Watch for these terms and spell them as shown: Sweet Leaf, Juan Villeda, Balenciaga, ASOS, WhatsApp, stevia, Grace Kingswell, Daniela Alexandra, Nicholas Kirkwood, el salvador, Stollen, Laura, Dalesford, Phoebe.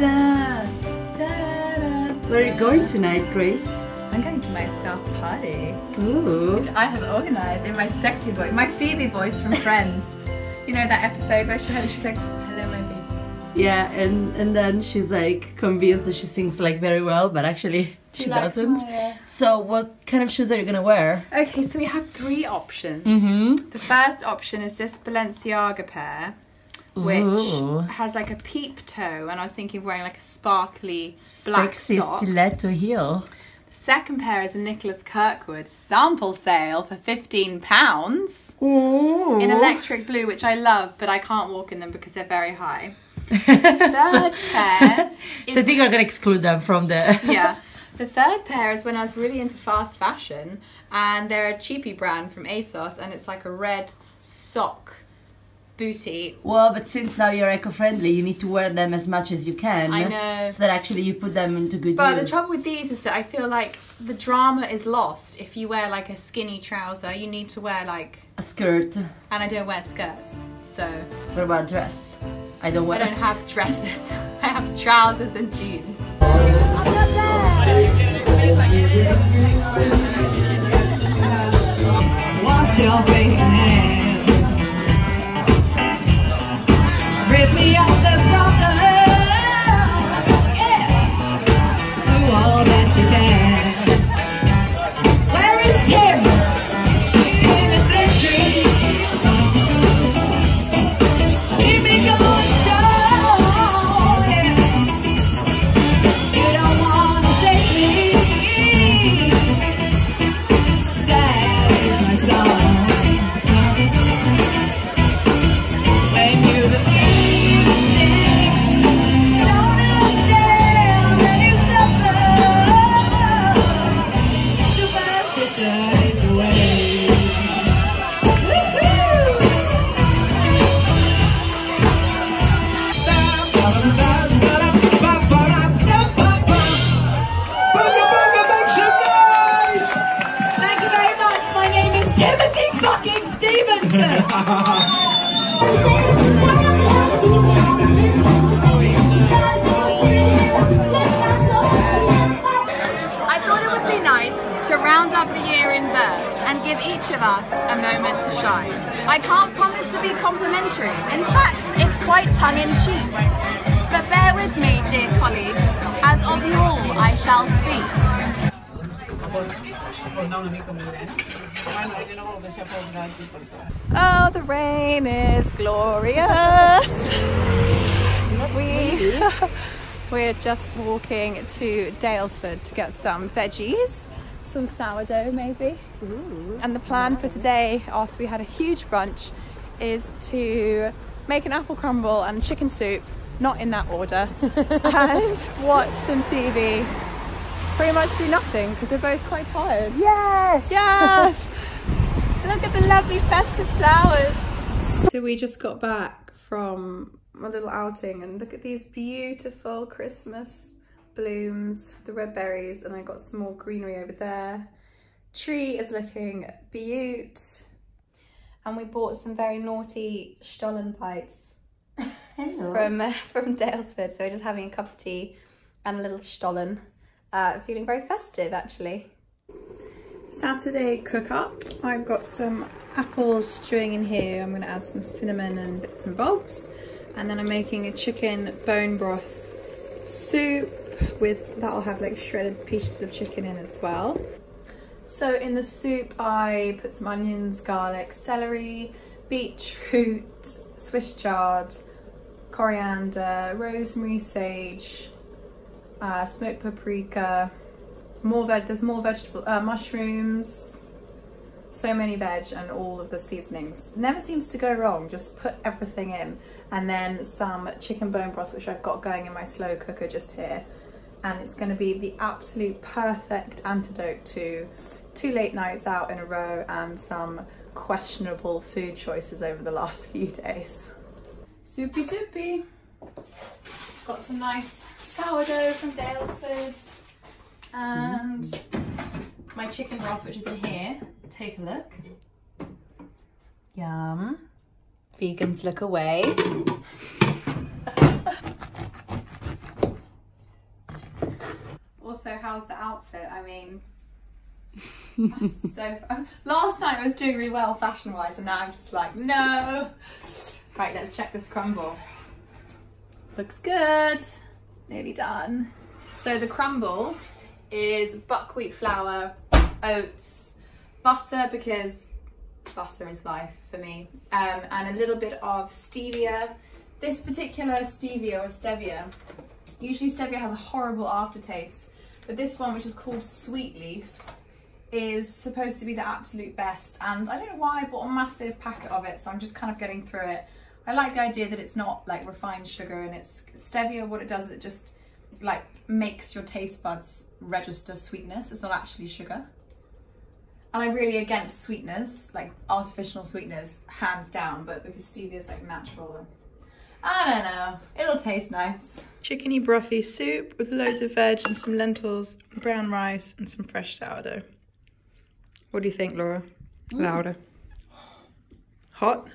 done! Ta-da-da. Where are you going tonight, Grace? I'm going to my staff party. Ooh. Which I have organised in my sexy voice, my Phoebe voice from Friends. You know that episode where she's like, hello my babies. Yeah, and then she's like convinced that she sings like very well, but actually she doesn't. So what kind of shoes are you gonna wear? Okay, so we have three options. The first option is this Balenciaga pair, which has like a peep toe, and I was thinking of wearing like a sparkly black sock. Sexy stiletto heel. The second pair is a Nicholas Kirkwood sample sale for £15. Ooh. In electric blue, which I love, but I can't walk in them because they're very high. Third pair is... So I think we're going to exclude them from the... Yeah. The third pair is when I was really into fast fashion, and they're a cheapy brand from ASOS, and it's like a red sock booty. Well, but since now you're eco-friendly, you need to wear them as much as you can. I know. So that actually you put them into good use. But the trouble with these is that I feel like the drama is lost if you wear like a skinny trouser. You need to wear like a skirt. And I don't wear skirts, so. What about dress? I don't have dresses. I have trousers and jeans. I'm not there. Wash your face now. Rid me of the problem, yeah. Do all that you can. Where is Tim? In a century. Keep me going strong, yeah. You don't want to take me. That is my song. Thank you. I thought it would be nice to round up the year in verse and give each of us a moment to shine. I can't promise to be complimentary. In fact, it's quite tongue-in-cheek. But bear with me, dear colleagues, as of you all I shall speak. Oh, the rain is glorious. We're just walking to Dalesford to get some veggies, some sourdough maybe. Ooh, and the plan for today, after we had a huge brunch, is to make an apple crumble and chicken soup, not in that order, and watch some TV. Pretty much do nothing because we're both quite tired. Yes! Yes! Look at the lovely festive flowers. So we just got back from a little outing, and look at these beautiful Christmas blooms, the red berries, and I got some more greenery over there. Tree is looking beaut. And we bought some very naughty Stollen bites from Dalesford. So we're just having a cup of tea and a little Stollen. Feeling very festive actually. Saturday cook up. I've got some apple string in here. I'm going to add some cinnamon and bits and bulbs, and then I'm making a chicken bone broth soup with that'll have like shredded pieces of chicken in as well. So in the soup I put some onions, garlic, celery, beetroot, Swiss chard, coriander, rosemary, sage, smoked paprika, mushrooms, so many veg, and all of the seasonings. Never seems to go wrong, just put everything in. And then some chicken bone broth, which I've got going in my slow cooker just here. And it's gonna be the absolute perfect antidote to two late nights out in a row and some questionable food choices over the last few days. Soupy soupy. Got some nice sourdough from Dalesford and my chicken broth, which is in here. Take a look. Yum. Vegans, look away. also, how's the outfit? I mean, that's so fun. Last night I was doing really well fashion wise, and now I'm just like, no. Right, let's check this crumble. Looks good. Nearly done. So the crumble is buckwheat flour, oats, butter, because butter is life for me, and a little bit of stevia. This particular stevia, or stevia, usually stevia has a horrible aftertaste, but this one, which is called Sweet Leaf, is supposed to be the absolute best, and I don't know why I bought a massive packet of it, so I'm just kind of getting through it. I like the idea that it's not like refined sugar, and it's stevia. What it does is it just like makes your taste buds register sweetness. It's not actually sugar. And I'm really against sweeteners, like artificial sweeteners, hands down, but because stevia is like natural, I don't know, it'll taste nice. Chickeny brothy soup with loads of veg and some lentils, brown rice and some fresh sourdough. What do you think, Laura? Mm. Louder. Hot?